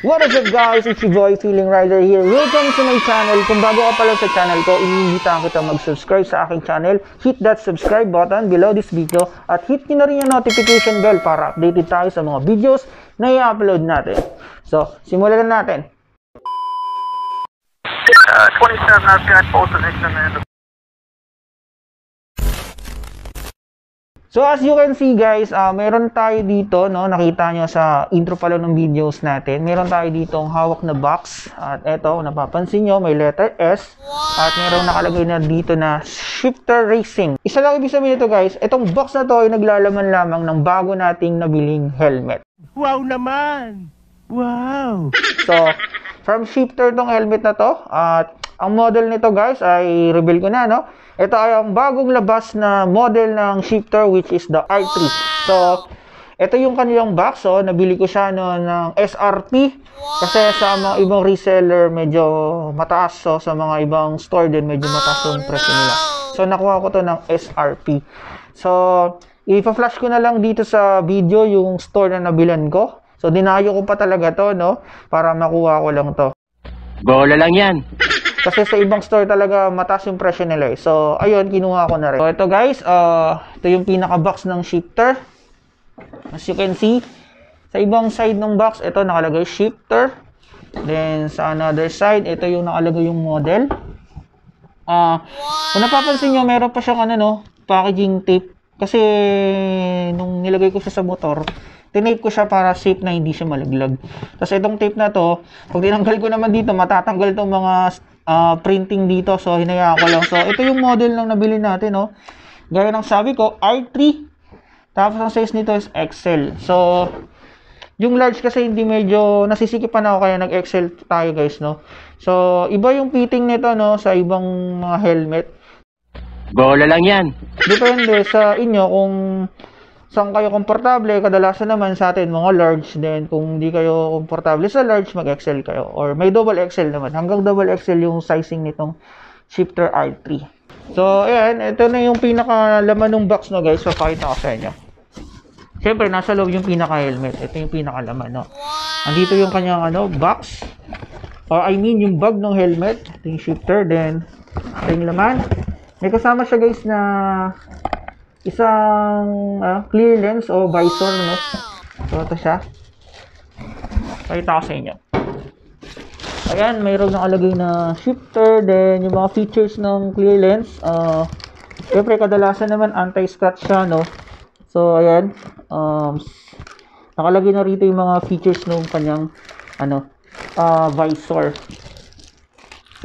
What is up guys, it's your boy Feeling Rider here. Welcome to my channel. Kung bago ka pala sa channel ko, inihita kita mag-subscribe sa aking channel. Hit that subscribe button below this video at hit nyo na rin yung notification bell para updated tayo sa mga videos na i-upload natin. So, simulan na natin. 27, I've got both of them. So as you can see guys, meron tayo dito, no, nakita nyo sa intro pala ng videos natin, meron tayo ditong hawak na box. At eto, napapansin nyo, may letter S. At meron nakalagay na dito na Shifter Racing. Isa lang ibig sabihin nito guys, itong box na to ay naglalaman lamang ng bago nating nabiling helmet. Wow naman! Wow! So, from Shifter tong helmet na to. At ang model nito guys ay reveal ko na, no? Ito ay ang bagong labas na model ng Shifter, which is the R3. So, ito yung kanilang box. So, nabili ko siya no, ng SRP. Kasi sa mga ibang reseller medyo mataas. So, sa mga ibang store din medyo mataas yung presyo nila. So, nakuha ko to ng SRP. So, ipa-flash ko na lang dito sa video yung store na nabilan ko. So, dinayo ko pa talaga to, no? Para makuha ko lang to. Bola lang yan! Kasi sa ibang store talaga mataas yung presyo nila eh. So, ayun, kinuha ko na rin. So, ito guys, ito yung pinaka-box ng Shifter. As you can see, sa ibang side ng box, ito nakalagay Shifter. Then, sa another side, ito yung nakalagay yung model. Kung napapansin nyo, meron pa siyang ano, no, packaging tape. Kasi, nung nilagay ko siya sa motor, tinape ko siya para safe na hindi siya malaglag. Tapos, itong tape na to, pag tinanggal ko naman dito, matatanggal itong mga printing dito. So, hinayaan ko lang. So, ito yung model ng nabili natin, no? Gaya ng sabi ko, R3. Tapos, ang size nito is XL. So, yung large kasi hindi medyo nasisikipan ako kaya nag-XL tayo, guys, no? So, iba yung fitting nito, no? Sa ibang mga helmet. Bola lang yan! Depende sa inyo kung saan kayo komportable. Kadalasan naman sa atin, mga large. Then, kung di kayo komportable sa large, mag-XL kayo. Or may double XL naman. Hanggang double XL yung sizing nitong Shifter R3. So, ayan. Ito na yung pinakalaman ng box, no, guys. So, pakita ko sa inyo. Siyempre, nasa loob yung pinaka-helmet. Ito yung pinakalaman, no. Andito yung kanyang, ano, box. Or, I mean, yung bag ng helmet. Ito yung Shifter. Then, ito yung laman. May kasama siya, guys, na isang clear lens o visor, no? So, ito siya. Pakita ko sa inyo. Ayan, mayroon nakalagay na Shifter. Then, yung mga features ng clear lens. Siyempre, kadalasan naman anti-scratch siya, no? So, ayan. Nakalagay na rito yung mga features ng kanyang ano, visor.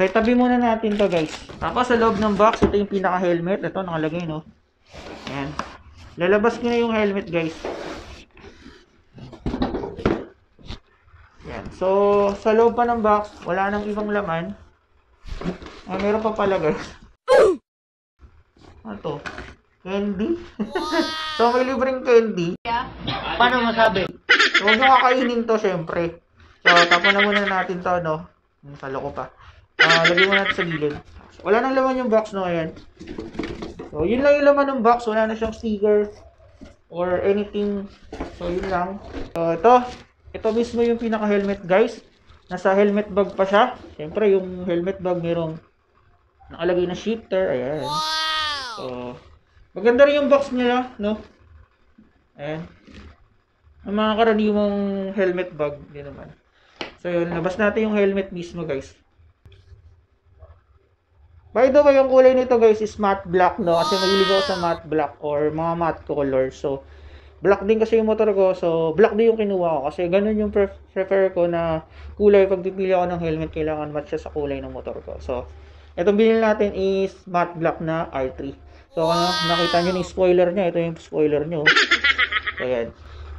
So, itabi muna natin to guys. Tapos, sa loob ng box, ito yung pinaka-helmet. Ito, nakalagay, no? Ayan. Lalabas ko na yung helmet, guys. Ayan. So, sa loob pa ng box, wala nang ibang laman. Ah, meron pa pala, guys. Ano to? Candy? So, may libreng candy. Yeah. Paano masabi? So, huwag nyo kakainin to, syempre. So, tapon na muna natin to, no? Masala ko pa. Lagyan mo natin sa gilid. Wala nang laman yung box, no? Ayan. So, yun lang yung laman ng box. Wala na siyang sticker or anything. So, yun lang. So, ito. Ito mismo yung pinaka-helmet, guys. Nasa helmet bag pa siya. Siyempre, yung helmet bag merong nakalagay na Shifter. Ayan. So, maganda rin yung box nila, no? Ayan. Ang mga karaniwang helmet bag din naman. So, yun. Labas natin yung helmet mismo, guys. By the way, yung kulay nito guys is matte black, no? Kasi mahilig ako sa matte black or mga matte color. So, black din kasi yung motor ko. So, black din yung kinuha ko. Kasi ganun yung prefer ko na kulay. Pag pipili ako ng helmet, kailangan match siya sa kulay ng motor ko. So, itong binili natin is matte black na R3. So, ano, nakita nyo yung spoiler niya. Ito yung spoiler nyo. So, ayan.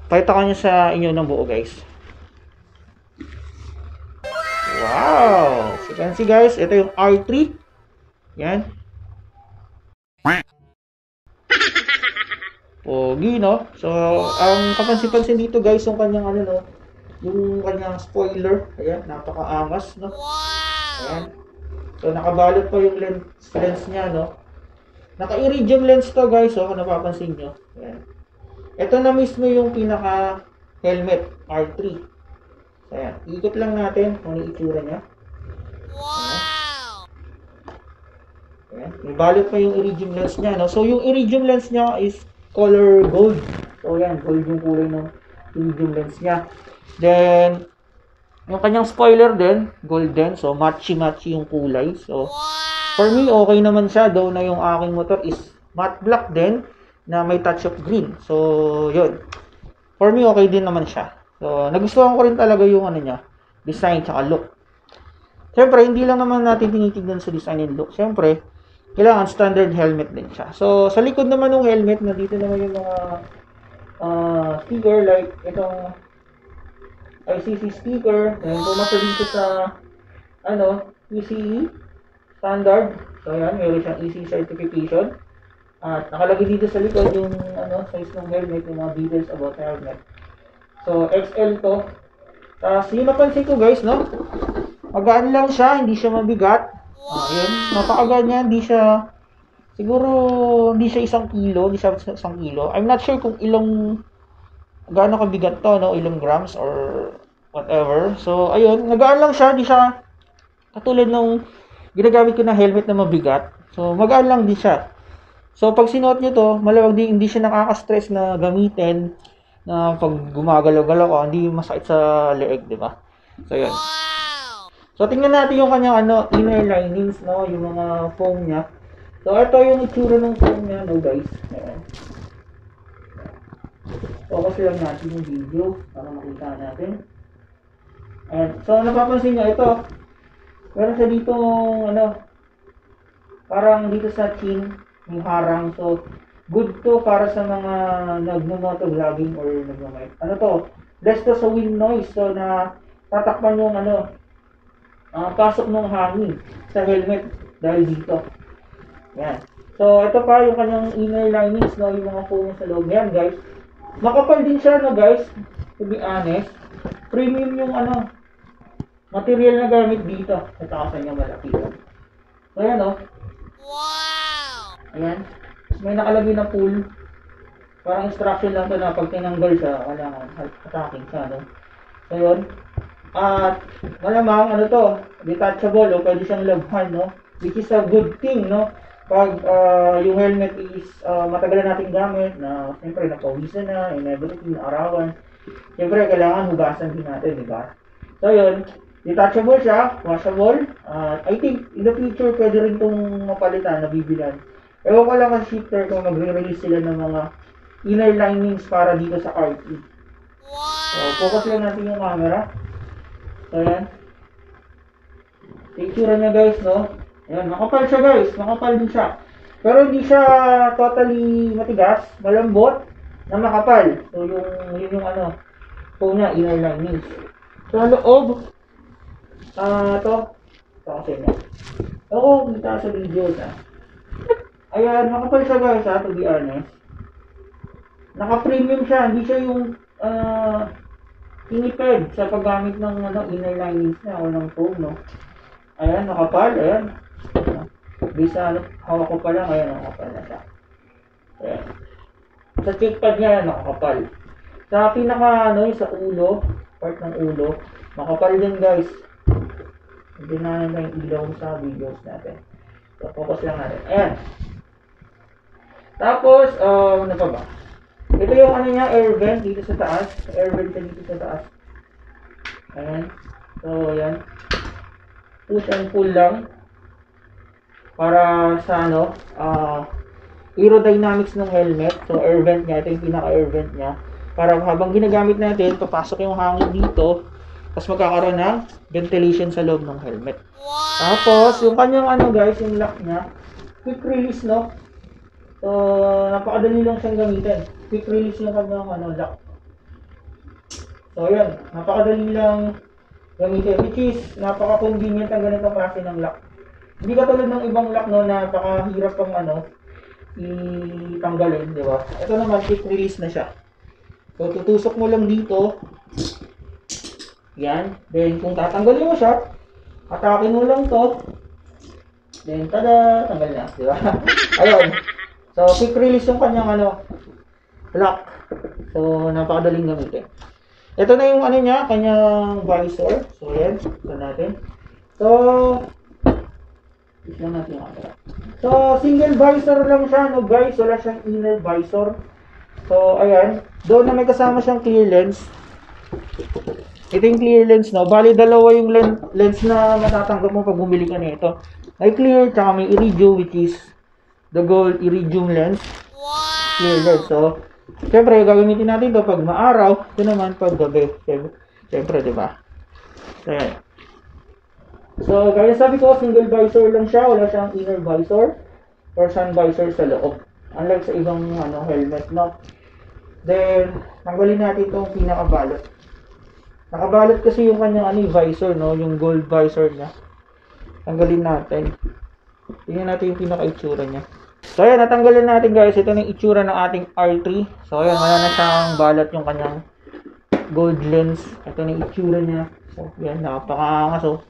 Pakita ko nyo sa inyo ng buo guys. Wow! So, you can see guys, ito yung R3. Yan. Pogi, no? So, ang kapansin-pansin dito, guys, yung kanyang, ano, no? Yung kanyang spoiler. Ayan, napaka-angas, no? Ayan. So, nakabalot pa yung lens niya, no? Naka-iridium lens to, guys, oh. Kung napapansin nyo. Ayan. Ito na mismo yung pinaka-helmet, R3. Ayan, iikot lang natin kung itsura niya. Wow! Ayan, may balot pa yung iridium lens niya, no? So, yung iridium lens niya is color gold. So, ayan, gold yung kulay ng iridium lens niya. Then, yung kanyang spoiler din, golden. So, matchy-matchy yung kulay. So, for me, okay naman siya. Though na yung aking motor is matte black din na may touch of green. So, yun. For me, okay din naman siya. So, nagustuhan ko rin talaga yung ano niya, design tsaka look. Siyempre, hindi lang naman natin tinitignan sa design and look. Siyempre, kailangan standard helmet din siya. So, sa likod naman ng helmet, nandito naman yung mga sticker like itong ICC sticker, then pumasa dito sa ano, ECE standard. So ayan, mayroon siyang ECE certification. At nakalagay dito sa likod yung ano, size ng helmet, yung mga details about helmet. So XL to. Tapos yung napansin ko guys, no? Magaan lang siya, hindi siya mabigat. Ayan, napakagaan niya, hindi siya siguro hindi siya 1 kilo, hindi siya 1 kilo. I'm not sure kung ilang gaano kabigat to, no? Ilang grams or whatever. So, ayun. Nagaan lang siya. Di siya katulad nung ginagamit ko na helmet na mabigat. So, magaan lang di siya. So, pag sinuot nyo to, malawag din hindi siya nakaka-stress na gamitin na pag gumagalaw-galaw ko. Hindi masakit sa leeg, di ba? So, ayun. So, tingnan natin yung kanyang ano, inner linings, no? Yung mga foam niya. So, ito yung itsura ng foam niya, no guys? Ayan. Focus lang natin yung video para makita natin. Ayan. So, napapansin nyo, ito. Meron sa dito, ano, parang dito sa chin, yung harang. So, good to para sa mga nagmumoto vlogging or nagmamay. Ano to? Less to sa wind noise. So, na tatakpan yung, ano, pasok ng hangin sa helmet dahil dito. Ayan. So, ito pa yung kanyang inner linings, no, yung mga foam sa loob. Ayan, guys. Makapal din siya na guys, to be honest. Premium yung ano, material na gamit dito. At ako sa inyo malaki. So ayan o. Wow! Ayan. May nakalagay na pool. Parang instruction lang ito na pag tinanggal siya, kailangan attacking siya. No? So yun. At malamang ano to, detachable o pwede siyang labhan, no? Which is a good thing, no? Pag yung helmet is matagal na nating gamit na siyempre napawisan na and everything na arawan, siyempre kailangan hugasan din natin, di ba? So yun, detachable siya, washable. I think in the future pwede rin itong mapalitan, nabibilan. Ewan ko lang ang Shifter kung magre-release sila ng mga inner linings para dito sa RT. So focus lang natin yung camera. So yan, picture na guys, no? Ayan, makapal siya guys, makapal din siya. Pero hindi siya totally matigas, malambot na makapal. So yung ano, po niya, inner linings. So ang loob, ito kasi niya. Oo, kita sa videos ha. Ayan, makapal siya guys ha, to be honest. Naka-premium siya, hindi siya yung tinipid sa paggamit ng ano, inner linings niya o ng foam, no? Ayan, makapal, ayan. Bisa hawak ko pa lang, ayan, nakakapal na siya. Ayan. Sa cheekpad niya, nakakapal. Sa pinaka, ano, sa ulo, part ng ulo, makapal din guys. Hindi na lang yung ilaw sa videos natin. So, focus lang natin. Ayan. Tapos, ano pa ba? Ito yung ano niya, air vent dito sa taas. Air vent dito sa taas. Ayan. So, ayan. Push and pull lang. Para sa ano, aerodynamics ng helmet. So air vent niya, ito yung pinaka air vent niya. Para habang ginagamit natin, papasok yung hangin dito, tapos magkakaroon ng ventilation sa loob ng helmet. Tapos yung kanyang ano guys, yung lock niya, quick release, no? So napakadali lang siyang gamitin. Quick release yung kanyang ano, lock. So yun, napakadali lang gamitin, which is napaka-convenient ang ganitong klase ng lock. Hindi katulad ng ibang lock, no, na napakahirap pang ano, itanggalin, di ba? Ito naman, quick release na siya. So, tutusok mo lang dito. Yan. Then, kung tatanggalin mo siya, atakin mo lang to. Then, tada! Tanggal na, di ba? Ayun. So, quick release yung kanyang ano, lock. So, napakadaling gamitin. Ito na yung ano niya, kanyang visor. So yan, tignan natin. So, tignan natin yung camera. So, single visor lang siya, no guys. Wala siyang inner visor. So, ayan. Doon na may kasama siyang clear lens. Ito yung clear lens, no. Bali, dalawa yung lens na matatanggap mo pag bumili ka na ito. May clear, tsaka may iridium, which is the gold iridium lens. Clear lens, so. Siyempre, gagamitin natin ito pag maaraw. Ito naman pag gabi. Siyempre, diba? So, yan. So, kaya sabi ko, single visor lang siya. Wala siyang inner visor or sun visor sa loob. Unlike sa ibang ano, helmet, no? Then, tanggalin natin itong pinakabalot. Nakabalot kasi yung kanyang ano, visor, no? Yung gold visor niya. Tanggalin natin. Tingnan natin yung pinaka-itsura niya. So, ayan, natanggalan natin guys. Ito na yung itsura ng ating R3. So, ayan, wala na siyang balat yung kanyang gold lens. Ito na yung itsura niya. So, ayan, napakaangas.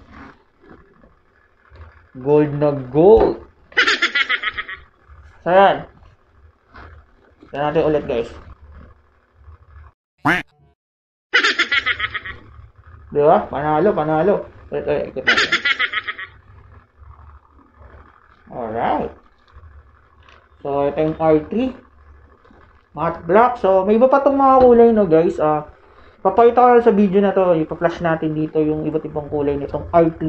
Gold na gold. So, ayan. Tignan natin ulit guys. Diba? Panalo, panalo. Ulit, ikot natin. Alright. So, ito yung R3. Matte black. So, may iba pa itong mga kulay, no, guys. Papakita ko sa video na to. Ipa-flash natin dito yung iba't ibang kulay nitong R3.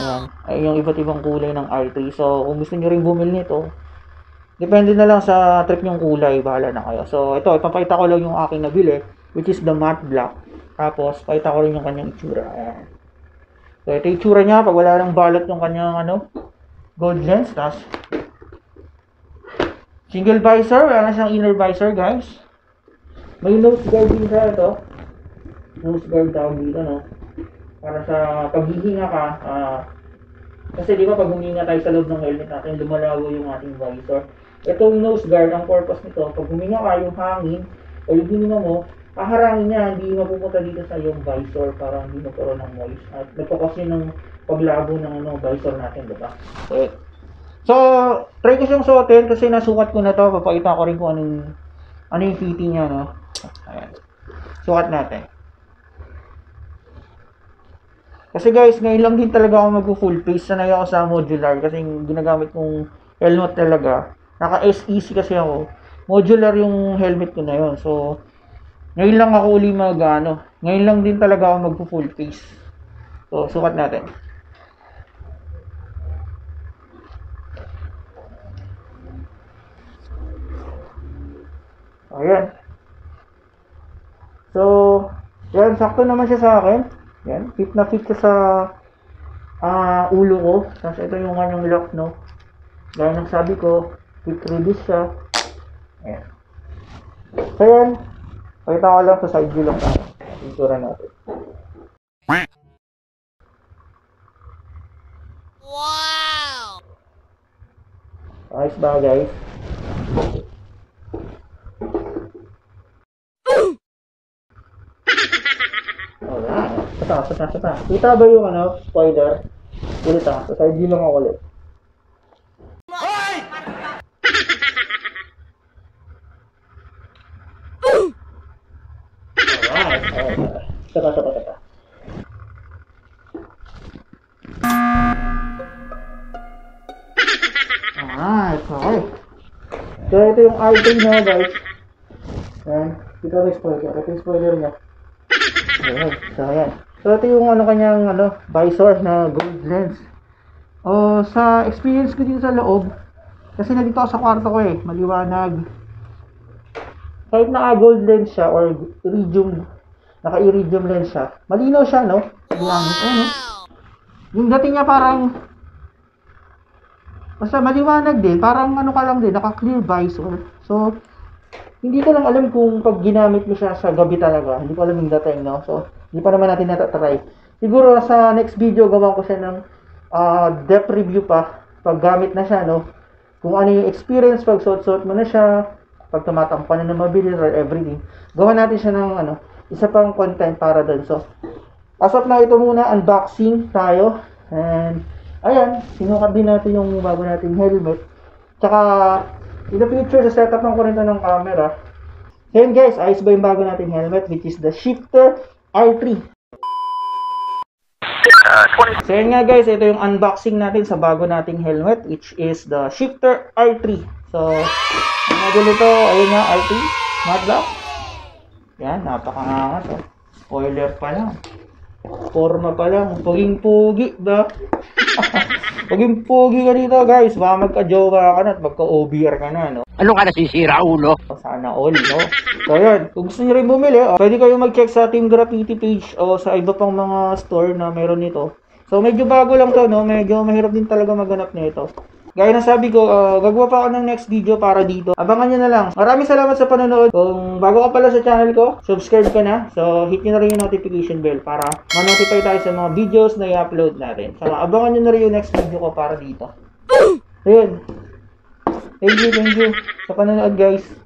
Ayan. Ay, yung iba't ibang kulay ng R3. So, kung gusto nyo rin bumili nito, depende na lang sa trip yung kulay. Bahala na kayo. So, ito. Ipapakita ko lang yung aking nabili, which is the matte black. Tapos, pakita ko rin yung kanyang itsura. Ayan. So, ito yung itsura niya. Pag wala lang balot yung kanyang, ano, gold lens. Tapos, single visor, wala na siyang inner visor guys. May nose guard din siya ito. Nose guard tawag dito, no? Para sa paghihinga ka. Kasi di ba pag huminga tayo sa loob ng helmet natin, lumalago yung ating visor. Itong nose guard, ang purpose nito, pag huminga ka, yung hangin, o yung hininga mo, aharangin niya, hindi mapupunta dito sa yung visor para hindi magkaroon ng noise. At nagpo-cause yun ng paglabo ng ano, visor natin, diba? So, try ko siyang suotin kasi nasukat ko na to. Papakita ko rin kung ano yung fitting niya, no? Ayan. Sukat natin. Kasi guys, ngayon lang din talaga ako mag-full face. Sanay ako sa modular kasi ginagamit kong helmet talaga. Naka-SEC kasi ako. Modular yung helmet ko na yun. So, ngayon lang ako uli mag-ano. Ngayon lang din talaga ako mag-full face. So, sukat natin. Ayan. So, yan. Sakto naman siya sa akin. Yan. Fit na fit siya sa ulo ko. Tapos ito yung kanyang lock, no? Gaya ng sabi ko, fit release siya. Ayan. So, yan. Pakita ko lang sa side view lang na. Pintura natin. Wow! Nice ba, guys? Sata. Kita ba yung ano, spoiler? Ulit ha. So, side view lang ako ulit. Sata. Alright, okay. So, ito yung item nyo, guys. Ayan. Kita na yung spoiler. Ito yung spoiler nyo. Ayan. So, ito yung ano kanyang ano, visor na gold lens. O, sa experience ko dito sa loob, kasi nandito ako sa kwarto ko eh, maliwanag. Kahit naka-gold lens siya or iridium, naka-iridium lens siya, malinaw siya, no? Maliwanag, no? Yung dating niya parang, basta maliwanag din, parang ano ka lang din, naka-clear visor. So, hindi ko lang alam kung pag ginamit mo siya sa gabi talaga, hindi ko alam yung dating, no? So, hindi pa naman natin natatry. Siguro sa next video, gawa ko siya ng depth review pa. Pag gamit na siya, no? Kung ano yung experience, pag suot-suot mo na siya, pag tumatampan na ng mabilis or everything. Gawa natin siya ng ano, isa pang content para doon. So, as of now, ito muna, unboxing tayo. And, ayan, sinukat din natin yung bago nating helmet. Tsaka, in the future, sa setup ng kurenta ng camera, Ngayon guys, ayos ba yung bago natin helmet, which is the Shifter R3. So yun nga guys, ito yung unboxing natin sa bago nating helmet, which is the Shifter R3. So, yung model ito, ayun nga, R3, matte black. Yan, napakangangat oh. Spoiler pa lang. Forma pa lang, puging-pugi ba? Puging-pugi ka dito guys, baka magka-jowa ka na at magka-OBR ka na, no? Ano ka nasisira, ulo? Sana all, no? So yun, kung gusto nyo rin bumili, pwede kayo mag-check sa Team Graphitee page o sa iba pang mga store na meron nito. So medyo bago lang to, no? Medyo mahirap din talaga maganap na ito. Gaya na sabi ko, gagawa pa ako ng next video para dito. Abangan nyo na lang. Maraming salamat sa panonood. Kung bago ka pala sa channel ko, subscribe ka na. So, hit nyo na rin yung notification bell para ma-notify tayo sa mga videos na i-upload natin. So, abangan nyo na rin yung next video ko para dito. Ayun. Thank you sa panonood guys.